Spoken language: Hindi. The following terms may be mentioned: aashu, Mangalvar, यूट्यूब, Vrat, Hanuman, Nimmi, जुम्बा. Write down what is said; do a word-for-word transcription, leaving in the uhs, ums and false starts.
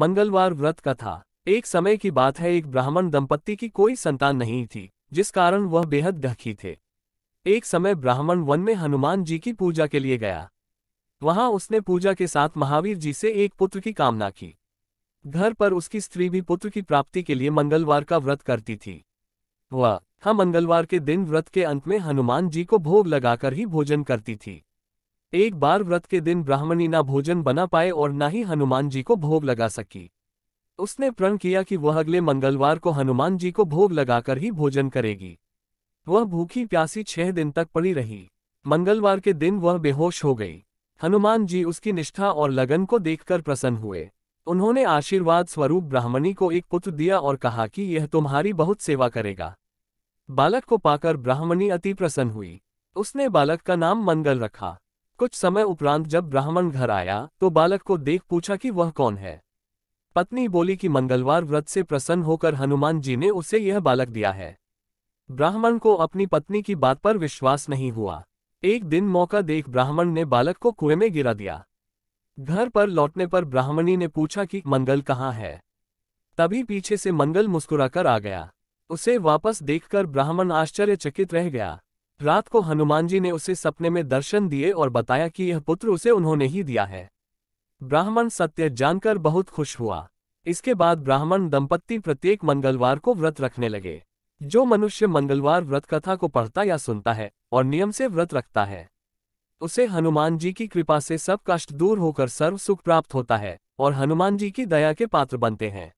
मंगलवार व्रत कथा। एक समय की बात है, एक ब्राह्मण दंपत्ति की कोई संतान नहीं थी, जिस कारण वह बेहद दुखी थे। एक समय ब्राह्मण वन में हनुमान जी की पूजा के लिए गया। वहां उसने पूजा के साथ महावीर जी से एक पुत्र की कामना की। घर पर उसकी स्त्री भी पुत्र की प्राप्ति के लिए मंगलवार का व्रत करती थी। वह हर मंगलवार के दिन व्रत के अंत में हनुमान जी को भोग लगाकर ही भोजन करती थी। एक बार व्रत के दिन ब्राह्मणी ना भोजन बना पाए और ना ही हनुमान जी को भोग लगा सकी। उसने प्रण किया कि वह अगले मंगलवार को हनुमान जी को भोग लगाकर ही भोजन करेगी। वह भूखी प्यासी छह दिन तक पड़ी रही। मंगलवार के दिन वह बेहोश हो गई। हनुमान जी उसकी निष्ठा और लगन को देखकर प्रसन्न हुए। उन्होंने आशीर्वाद स्वरूप ब्राह्मणी को एक पुत्र दिया और कहा कि यह तुम्हारी बहुत सेवा करेगा। बालक को पाकर ब्राह्मणी अति प्रसन्न हुई। उसने बालक का नाम मंगल रखा। कुछ समय उपरांत जब ब्राह्मण घर आया तो बालक को देख पूछा कि वह कौन है। पत्नी बोली कि मंगलवार व्रत से प्रसन्न होकर हनुमान जी ने उसे यह बालक दिया है। ब्राह्मण को अपनी पत्नी की बात पर विश्वास नहीं हुआ। एक दिन मौका देख ब्राह्मण ने बालक को कुएं में गिरा दिया। घर पर लौटने पर ब्राह्मणी ने पूछा कि मंगल कहाँ है। तभी पीछे से मंगल मुस्कुराकर आ गया। उसे वापस देखकर ब्राह्मण आश्चर्यचकित रह गया। रात को हनुमान जी ने उसे सपने में दर्शन दिए और बताया कि यह पुत्र उसे उन्होंने ही दिया है। ब्राह्मण सत्य जानकर बहुत खुश हुआ। इसके बाद ब्राह्मण दंपत्ति प्रत्येक मंगलवार को व्रत रखने लगे। जो मनुष्य मंगलवार व्रत कथा को पढ़ता या सुनता है और नियम से व्रत रखता है, उसे हनुमान जी की कृपा से सब कष्ट दूर होकर सर्व सुख प्राप्त होता है और हनुमान जी की दया के पात्र बनते हैं।